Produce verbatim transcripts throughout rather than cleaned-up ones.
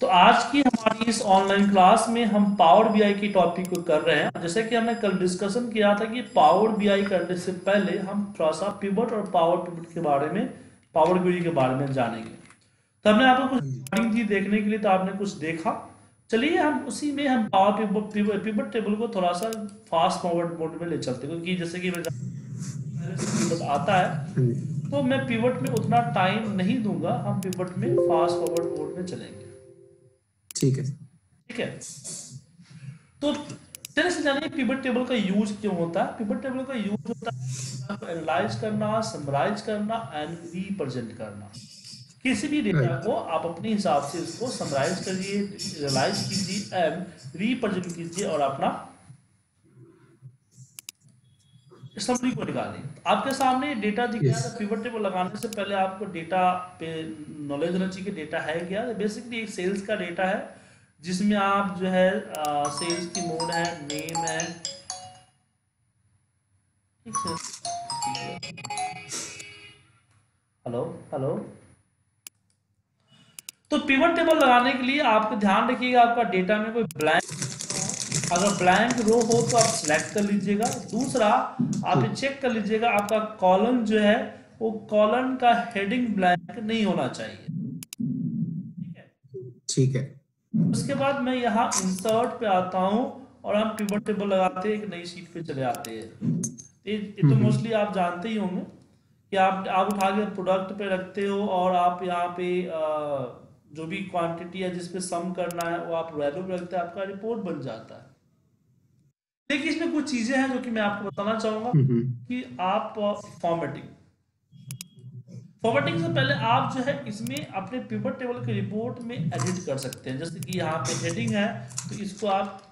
तो आज की हमारी इस ऑनलाइन क्लास में हम पावर बीआई की टॉपिक को कर रहे हैं। जैसे कि हमने कल डिस्कशन किया था कि पावर बीआई करने से पहले हम थोड़ा सा पिवट और पावर पिवट के बारे में, पावर क्वेरी के बारे में जानेंगे। तो हमने आपको कुछ हेडिंग दी देखने के लिए, तो आपने कुछ देखा। चलिए हम उसी में हम पावर पिवट पिवट टेबल को थोड़ा सा फास्ट फॉरवर्ड मोड में ले चलते हैं, क्योंकि जैसे कि मैं आता है तो मैं पिवट में उतना टाइम नहीं दूंगा, हम पिवट में फास्ट फॉरवर्ड मोड में चलेंगे। ठीक है ठीक है तो चलिए जानिए पिवट टेबल का यूज क्यों होता है। पिवट टेबल का यूज होता है एनालाइज करना, समराइज करना एंड रिप्रेजेंट करना। किसी भी डेटा को आप अपने हिसाब से इसको समराइज करिए, एनालाइज कीजिए एंड रिप्रेजेंट कीजिए और अपना समरी को निकालिए। आपके सामने डेटा दिख रहा है, पिवट टेबल लगाने से पहले आपको डेटा पे नॉलेज होना चाहिए कि डेटा है क्या। बेसिकली एक सेल्स का डेटा है जिसमें आप जो है आ, सेल्स की मोड है, नेम है, हेलो हेलो। तो पिवट टेबल लगाने के लिए आपको ध्यान रखिएगा आपका डेटा में कोई ब्लैंक, अगर ब्लैंक रो हो तो आप सिलेक्ट कर लीजिएगा। दूसरा आप ये चेक कर लीजिएगा आपका कॉलम जो है वो कॉलम का हेडिंग ब्लैंक नहीं होना चाहिए। ठीक है, उसके बाद मैं यहाँ इंसर्ट पे आता हूँ और हम पिवट टेबल लगाते हैं, एक नई शीट पे चले आते हैं। ये तो मोस्टली आप जानते ही होंगे कि आप आप उठा के प्रोडक्ट पे रखते हो और आप यहाँ पे जो भी क्वांटिटी है जिसपे सम करना है वो आप वैल्यू पे रखते हैं, आपका रिपोर्ट बन जाता है। देखिए इसमें कुछ चीजें हैं जो कि मैं आपको बताना चाहूंगा कि आप फॉर्मेटिंग फॉर्मेटिंग से पहले आप जो है इसमें अपने पिवट टेबल के रिपोर्ट में एडिट कर सकते हैं। जैसे कि यहाँ पे हेडिंग है तो इसको आप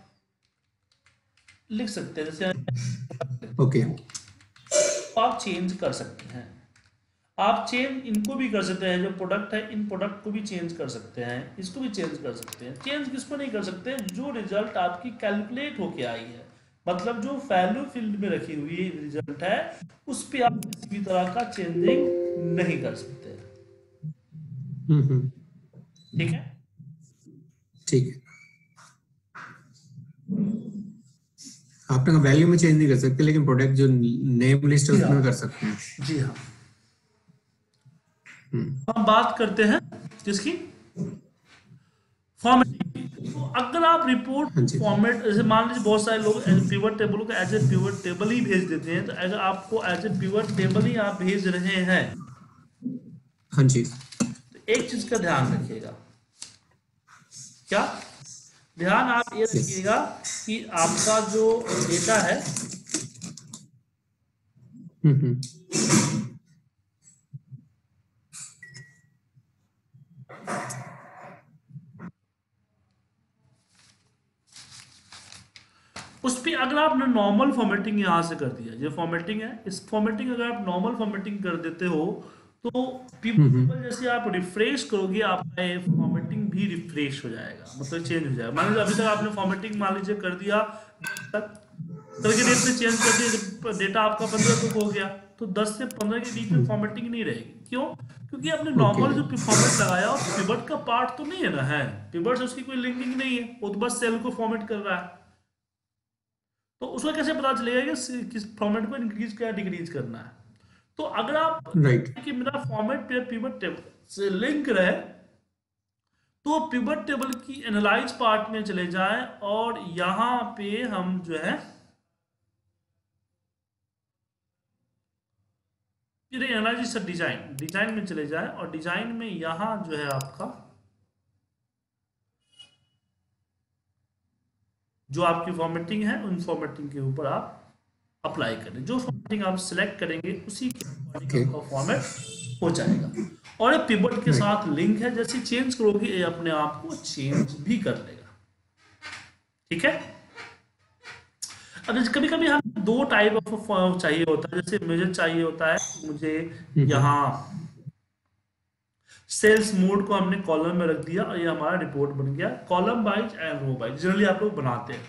लिख सकते हैं, जैसे ओके तो आप चेंज कर सकते हैं। आप चेंज इनको भी कर सकते हैं, जो प्रोडक्ट है इन प्रोडक्ट को भी चेंज कर सकते हैं, इसको भी चेंज कर सकते हैं। चेंज किसको नहीं कर सकते, जो रिजल्ट आपकी कैलकुलेट होके आई है, मतलब जो वैल्यू फील्ड में रखी हुई रिजल्ट है उस पे आप किसी भी तरह का चेंजिंग नहीं कर सकते। ठीक है ठीक है, आप वैल्यू में चेंज नहीं कर सकते लेकिन प्रोडक्ट जो नेम लिस्ट है उसमें कर सकते हैं। जी हाँ, हम बात करते हैं किसकी, फॉर्मेटिंग। तो अगर आप रिपोर्ट फॉर्मेट, जैसे मान लीजिए बहुत सारे लोग पिवट टेबल को एज ए पिवट टेबल ही भेज देते हैं, तो अगर आपको एज ए पिवट टेबल ही आप भेज रहे हैं, हाँ जी, तो एक चीज का ध्यान रखिएगा। क्या ध्यान? आप ये रखिएगा कि आपका जो डेटा है उस पर अगर आपने नॉर्मल फॉर्मेटिंग यहाँ से कर दिया, ये फॉर्मेटिंग है, इस फॉर्मेटिंग अगर आप नॉर्मल फॉर्मेटिंग कर देते हो तो पिवट टेबल जैसे आप रिफ्रेश करोगे आपका ये फॉर्मेटिंग भी रिफ्रेश हो जाएगा, मतलब चेंज हो जाएगा। मान लीजिए अभी तक आपने फॉर्मेटिंग मान लीजिए कर दिया तक तो के डेट से चेंज कर दिया, डेटा आपका पंद्रह तक हो गया, तो दस से पंद्रह के बीच में फॉर्मेटिंग नहीं रहेगी। क्यों? क्योंकि आपने नॉर्मल जो फॉर्मेट लगाया और पिवट का पार्ट तो नहीं है ना, है पिवट से उसकी कोई लिंकिंग नहीं है, वो तो बस सेल को फॉर्मेट कर रहा है। तो उसको कैसे पता चलेगा कि किस फॉर्मेट को इंक्रीज या डिक्रीज करना है? तो अगर आप right. कि मेरा फॉर्मेट पिवट टेबल से लिंक रहे तो पिवट टेबल की एनालाइज पार्ट में चले जाएं और यहां पे हम जो है एनालिसिस डिजाइन डिजाइन में चले जाएं और डिजाइन में यहां जो है आपका जो आपकी फॉर्मेटिंग है उन फॉर्मेटिंग के ऊपर आप अप्लाई करें, जो फॉर्मेटिंग आप सिलेक्ट करेंगे उसी के अकॉर्डिंग आपका फॉर्मेट हो जाएगा और ये पिवट के साथ लिंक है, जैसे चेंज करोगे ये अपने आप को चेंज भी कर लेगा। ठीक है, अब कभी कभी हमें दो टाइप ऑफ चाहिए होता है, जैसे मुझे चाहिए होता है मुझे यहाँ सेल्स मोड को हमने कॉलम में रख दिया और ये हमारा रिपोर्ट बन गया, column wise and row wise generally आप लोग बनाते हैं।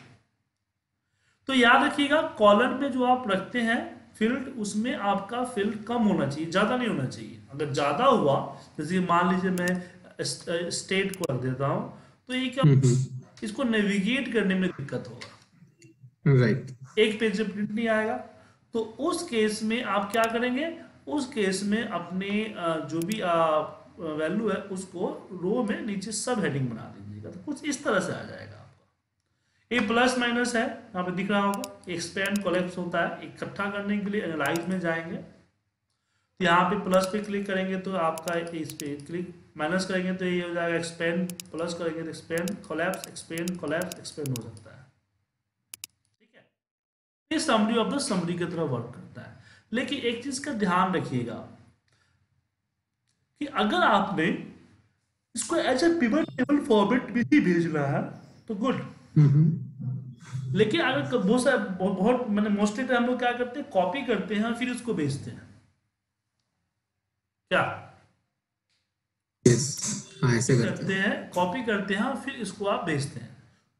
तो याद रखिएगा कॉलम में जो आप रखते हैं फील्ड, उसमें आपका फील्ड कम होना चाहिए, ज्यादा नहीं होना चाहिए। अगर ज्यादा हुआ जैसे मान लीजिए मैं स्टेट को रख देता हूँ तो ये क्या इसको नेविगेट करने में दिक्कत होगा, राइट right. एक पेज से प्रिंट नहीं आएगा। तो उस केस में आप क्या करेंगे, उस केस में अपने जो भी वैल्यू है उसको रो में नीचे सब हेडिंग बना दीजिएगा, तो कुछ इस तरह से आ जाएगा आपका। ये प्लस माइनस है यहाँ पे दिख रहा होगा, एक्सपेंड कोलैप्स होता है। इकट्ठा करने के लिए एनालाइज में जाएंगे, तो यहाँ पे प्लस पे क्लिक करेंगे तो आपका इस पे क्लिक, माइनस करेंगे तो ये हो जाएगा एक्सपेंड, प्लस करेंगे तो expand collapse, expand collapse, expand हो सकता है, ठीक है। ये समरी ऑफ द समरी की तरह वर्क करता है। लेकिन एक चीज का ध्यान रखिएगा कि अगर आपने इसको as a pivot table format में ही भेजना है तो गुड, लेकिन अगर बहुत सारे बहुत मैंने मोस्टली हम लोग क्या करते हैं, कॉपी करते हैं फिर उसको भेजते हैं, क्या yes. हाँ, ऐसे करते हैं, कॉपी करते हैं फिर इसको आप भेजते हैं,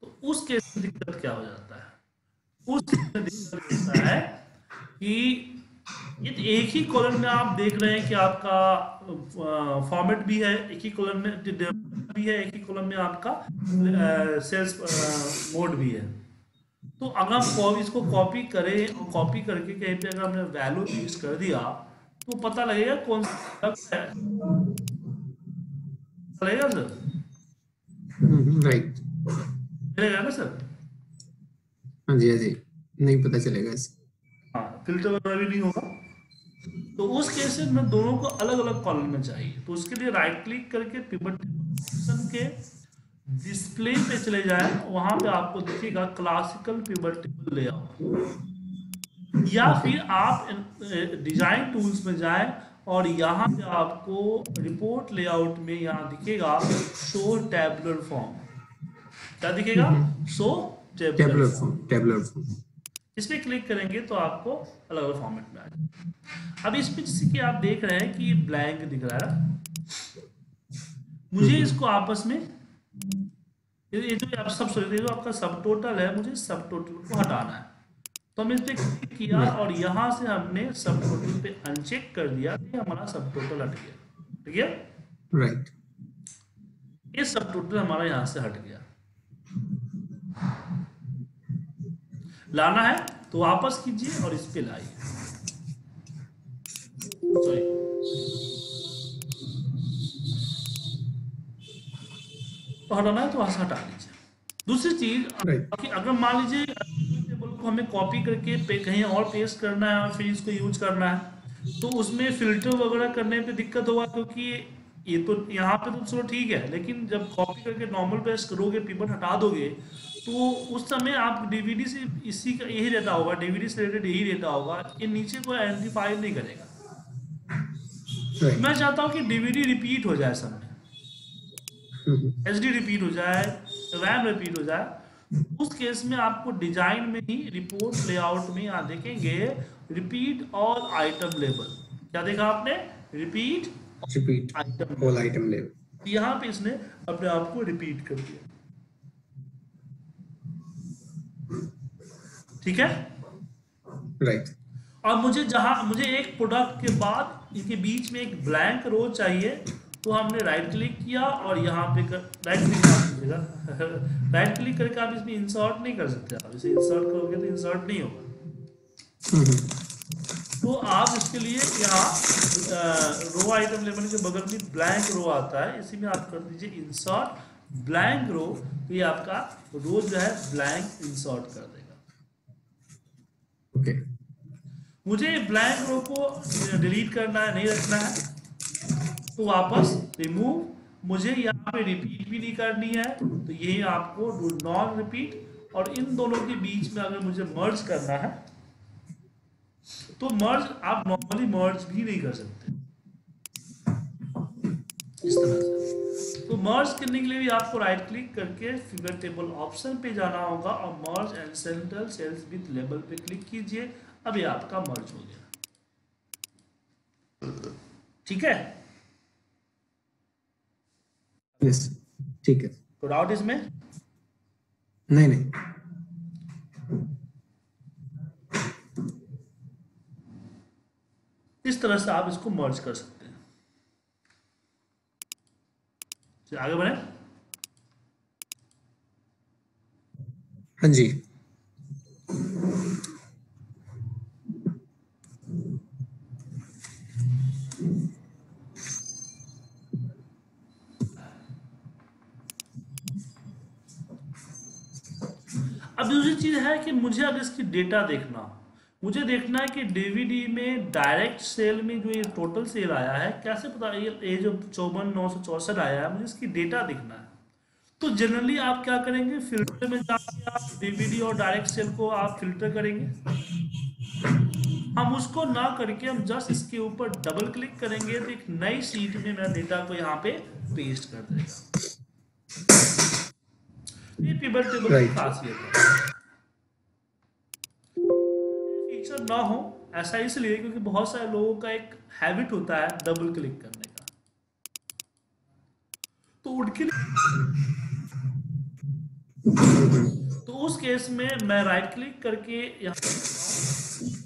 तो उस केस में दिक्कत क्या हो जाता है, उस केस में दिक्कत होता है कि एक ही कॉलम में आप देख रहे हैं कि आपका फॉर्मेट भी है, एक ही कॉलम में डेवलपमेंट भी है, एक ही कॉलम में आपका सेल्स मोड भी है। तो अगर आप इसको कॉपी करें और कॉपी करके कहीं पे अगर हमने वैल्यू यूज कर दिया तो पता लगेगा कौन सा है, लगेगा सर, राइट चलेगा ना सर? हाँ जी, हाँ जी, नहीं पता चलेगा, फिल्टर वगैरह भी नहीं होगा। तो उस केस में दोनों को अलग अलग कॉलम में चाहिए, तो उसके लिए राइट क्लिक करके पिवट टेबल के डिस्प्ले पे चले जाएं, वहां पे आपको दिखेगा क्लासिकल पिवट टेबल लेआउट, या फिर आप डिजाइन टूल्स में जाएं और यहाँ पे आपको रिपोर्ट लेआउट में यहाँ दिखेगा शो टैबुलर फॉर्म, क्या दिखेगा, show tabular form, tabular form. इस पर क्लिक करेंगे तो आपको अलग अलग फॉर्मेट में आ जाएगा। अब इसमें जैसे कि आप देख रहे हैं कि ये ब्लैंक दिख रहा है, मुझे इसको आपस में ये जो आप सब सोच रहे हो आपका सब टोटल है, मुझे सब टोटल को हटाना है, तो हमने इस पर क्लिक किया और यहाँ से हमने सब टोटल पे अनचेक कर दिया, हमारा सब टोटल हट गया, ठीक है राइट, ये सब टोटल हमारा यहाँ से हट गया। लाना है तो वापस कीजिए और इस पे लाइए, हटाना है तो वहां से हटा लीजिए। दूसरी चीज कि अगर मान लीजिए टेबल को हमें कॉपी करके कहीं और पेस्ट करना है और फिर इसको यूज करना है, तो उसमें फिल्टर वगैरह करने पे दिक्कत होगा, क्योंकि ये तो यहाँ पे तो चलो ठीक है, लेकिन जब कॉपी करके नॉर्मल पेस्ट करोगे, पिवट हटा दोगे, तो उस समय आप डीवीडी से इसी का यही डेटा होगा, डीवीडी से रिलेटेड यही डेटा होगा, ये नीचे कोई आइडेंटिफाई नहीं करेगा। मैं चाहता हूँ कि डीवीडी रिपीट हो जाए सब में, एचडी रिपीट हो जाए, रैम रिपीट हो जाए, उस केस में आपको डिजाइन में ही रिपोर्ट लेआउट में यहाँ देखेंगे रिपीट ऑल आइटम लेबल, क्या देखा आपने, repeat repeat item all item label, यहाँ पे इसने अपने आप को रिपीट कर दिया, ठीक है राइट right. और मुझे जहां मुझे एक प्रोडक्ट के बाद इनके बीच में एक ब्लैंक रो चाहिए, तो हमने राइट क्लिक किया और यहाँ पे राइट क्लिक राइट क्लिक करके आप इसमें इंसर्ट नहीं कर सकते, आप इसे इंसर्ट करोगे तो इंसर्ट नहीं होगा, तो आप इसके लिए यहाँ रो आइटम लेवल के बगल में ब्लैंक रो आता है, इसी में आप कर दीजिए इंसर्ट ब्लैंक रो, तो ये आपका रो जो है ब्लैंक इंसर्ट कर देगा। Okay okay. मुझे ब्लैंक रो को डिलीट करना है, नहीं रखना है, तो वापस रिमूव, मुझे यहाँ पे रिपीट भी नहीं करनी है, तो यही आपको डू नॉट रिपीट, और इन दोनों के बीच में अगर मुझे मर्ज करना है तो मर्ज आप नॉर्मली मर्ज भी नहीं कर सकते इस तरह से, तो मर्ज करने के लिए भी आपको राइट क्लिक करके फिगर टेबल ऑप्शन पे जाना होगा और merge and central cells with label पे क्लिक कीजिए, अब ये आपका मर्ज हो गया, ठीक है यस ठीक है। तो डाउट इसमें नहीं नहीं इस तरह से आप इसको मर्ज कर सकते हैं। आगे बढ़े हाँ जी, अब दूसरी चीज है कि मुझे अब इसकी डेटा देखना, मुझे देखना है कि डीवीडी में डायरेक्ट सेल में जो ये टोटल सेल आया है, कैसे पता ये ये जो चौवन नौ सौ चौसठ आया है, मुझे इसकी डेटा देखना है। तो जनरली आप क्या करेंगे, फिल्टर में जाकर आप डीवीडी और डायरेक्ट सेल को आप फिल्टर करेंगे। हम उसको ना करके हम जस्ट इसके ऊपर डबल क्लिक करेंगे तो एक नई शीट में मेरा डेटा को यहाँ पे पेस्ट कर देगा। ये पिवट टेबल की खासियत है। फीचर ना हो ऐसा इसलिए क्योंकि बहुत सारे लोगों का एक हैबिट होता है डबल क्लिक करने का, तो उठ के तो उस केस में मैं राइट क्लिक करके यहाँ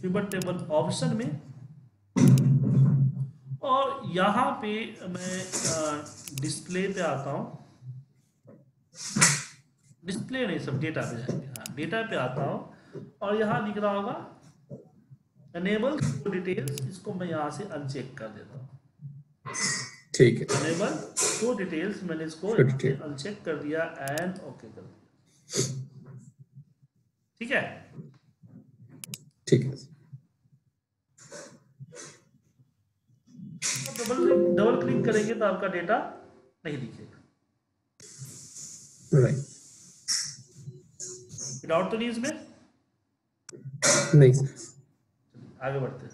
पिवट टेबल ऑप्शन में और यहाँ पे मैं डिस्प्ले पे आता हूँ, डिस्प्ले नहीं सब डेटा पे जाएंगे, हाँ डेटा पे आता हूँ और यहाँ दिख रहा होगा एनेबल डिटेल्स, इसको मैं यहाँ से अनचेक कर देता हूँ। ठीक है, एनेबल टू डिटेल्स मैंने इसको अनचेक कर दिया एंड ओके कर दिया। ठीक है ठीक है, डबल डबल क्लिक करेंगे तो आपका डेटा नहीं दिखेगा। राइट, डाउट तो नहीं इसमें? नहीं, आगे बढ़ते हैं।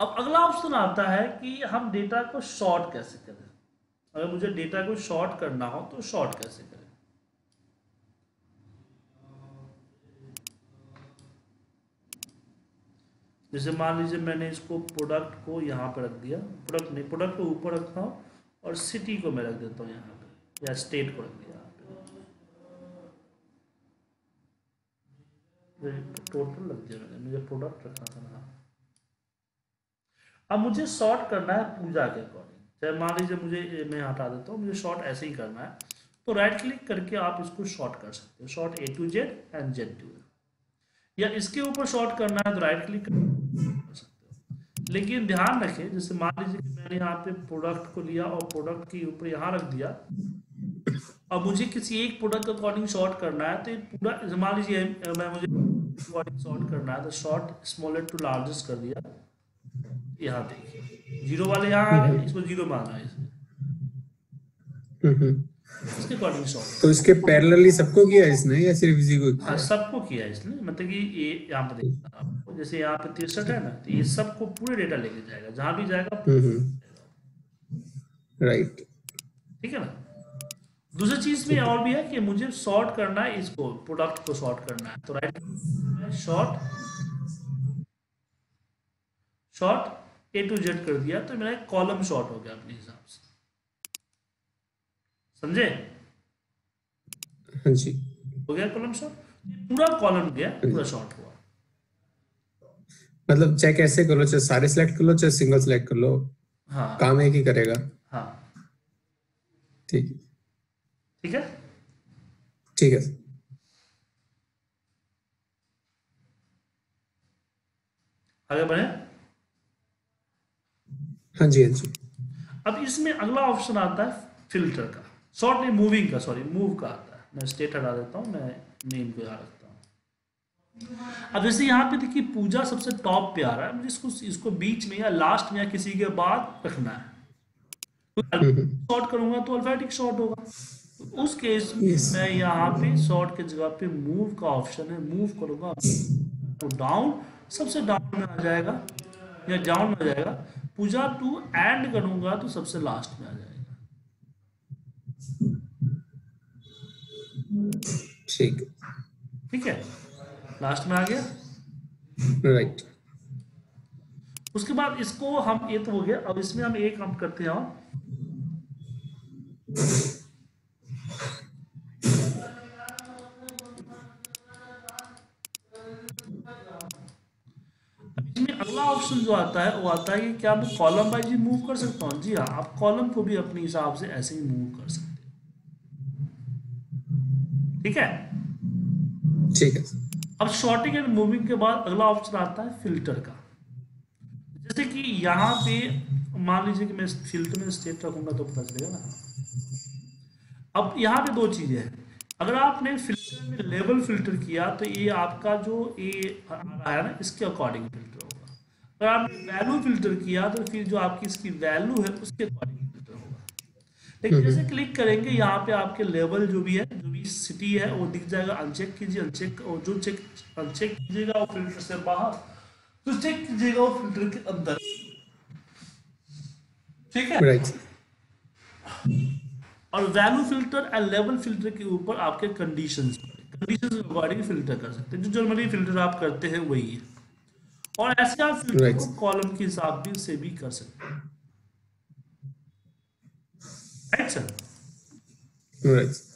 अब अगला ऑप्शन आता है कि हम डेटा को शॉर्ट कैसे करें। अगर मुझे डेटा को शॉर्ट करना हो तो शॉर्ट कैसे करें? जैसे मान लीजिए मैंने इसको प्रोडक्ट को यहाँ पर रख दिया, प्रोडक्ट नहीं प्रोडक्ट को ऊपर रखता हूँ और सिटी को मैं रख देता हूँ यहाँ पे, या स्टेट को रख दिया टोटल रख दिया मैंने, मुझे प्रोडक्ट रखना था ना। अब मुझे शॉर्ट करना है पूजा के अकॉर्डिंग, चाहे मान लीजिए मुझे, मैं हटा देता हूँ, मुझे शॉर्ट ऐसे ही करना है, तो राइट क्लिक करके आप इसको शॉर्ट कर सकते हो, sort A to Z and Z to, या इसके ऊपर शॉर्ट करना है तो राइट क्लिक कर सकते हो। लेकिन ध्यान रखें, जैसे मान लीजिए कि मैंने यहाँ पे प्रोडक्ट को लिया और प्रोडक्ट के ऊपर यहाँ रख दिया, अब मुझे किसी एक प्रोडक्ट के अकॉर्डिंग शॉर्ट करना है, तो पूरा मान लीजिए मैं मुझे अकॉर्डिंग शॉर्ट करना है तो शॉर्ट स्मॉलर टू लार्जेस्ट कर दिया। यहाँ देखिए जीरो वाले यहाँ आ गए, इसको जीरो माना है इसमें, इसके अकॉर्डिंग शॉर्ट। तो इसके पैरेलली सबको किया इसने या सिर्फ इसी को? हाँ सबको किया इसने, मतलब कि ये यहाँ पे देखना आपको, जैसे यहाँ पे तिरसठ है ना, तो ये सबको पूरे डेटा लेके जाएगा, जहाँ भी जाएगा। राइट, ठीक है ना। दूसरी चीज में और भी है कि मुझे शॉर्ट करना है, इसको प्रोडक्ट को शॉर्ट करना है तो right sort sort A to Z कर दिया तो मेरा कॉलम शॉर्ट हो गया अपने हिसाब से, समझे? हाँ जी, हो गया कॉलम शॉर्ट, पूरा कॉलम गया, पूरा शॉर्ट हुआ। मतलब चाहे कैसे करो, चाहे सारे सिलेक्ट कर लो, चाहे सिंगल सिलेक्ट कर लो, हाँ काम एक ही करेगा। हाँ ठीक ठीक है ठीक है। आगे बढ़े। हाँ जी हाँ जी। अब इसमें अगला ऑप्शन आता है फिल्टर का, शॉर्ट नहीं मूविंग का, सॉरी मूव का आता है। मैं स्टेट हटा देता हूँ, मैं नेम को यहाँ रखता हूँ। अब जैसे यहाँ पे देखिए पूजा सबसे टॉप पे आ रहा है, मुझे इसको इसको बीच में या लास्ट में या किसी के बाद रखना है। शॉर्ट करूँगा तो अल्फाबेटिक शॉर्ट होगा, तो उस केस में yes. मैं यहाँ पे शॉर्ट के जगह पे मूव का ऑप्शन है, मूव करूँगा तो डाउन सबसे डाउन में आ जाएगा या डाउन में आ जाएगा। पूजा टू एंड करूंगा तो सबसे लास्ट में आ जाएगा। ठीक ठीक है, लास्ट में आ गया। राइट, उसके बाद इसको हम ये तो हो गया। अब इसमें हम एक काम करते हैं, इसमें अगला ऑप्शन जो आता है वो आता है कि क्या मैं कॉलम वाइज भी मूव कर सकता हूँ। जी हाँ, आप कॉलम को भी अपने हिसाब से ऐसे ही मूव कर सकते हो। ठीक है, ठीक है। अब सॉर्टिंग एंड मूविंग के बाद अगला ऑप्शन आता है फिल्टर का। जैसे कि यहाँ पे मान लीजिए कि मैं फिल्टर में स्टेट रखूंगा तो पता चलेगा ना। अब यहाँ पे दो चीजें हैं, अगर आपने फिल्टर में लेवल फिल्टर किया तो ये आपका जो ये आ रहा है ना इसके अकॉर्डिंग फिल्टर होगा। अगर आपने वैल्यू फिल्टर किया तो फिर जो आपकी इसकी वैल्यू है उसके अकॉर्डिंग फिल्टर होगा। लेकिन जैसे क्लिक करेंगे यहाँ पे आपके लेवल जो भी है, जो भी सिटी है वो दिख जाएगा। अनचेक कीजिए, अनचेक, और जो चेक अनचेक कीजिएगा वो फिल्टर से बाहर, जो चेक कीजिएगा वो फिल्टर के अंदर। ठीक है right. और value filter and level filter के ऊपर आपके कंडीशंस कंडीशंस के अकॉर्डिंग फिल्टर कर सकते हैं। जो जनरली फिल्टर आप करते हैं वही है, और ऐसे आप फिल्टर right. को कॉलम के हिसाब भी से भी कर सकते हैं। Right sir, right.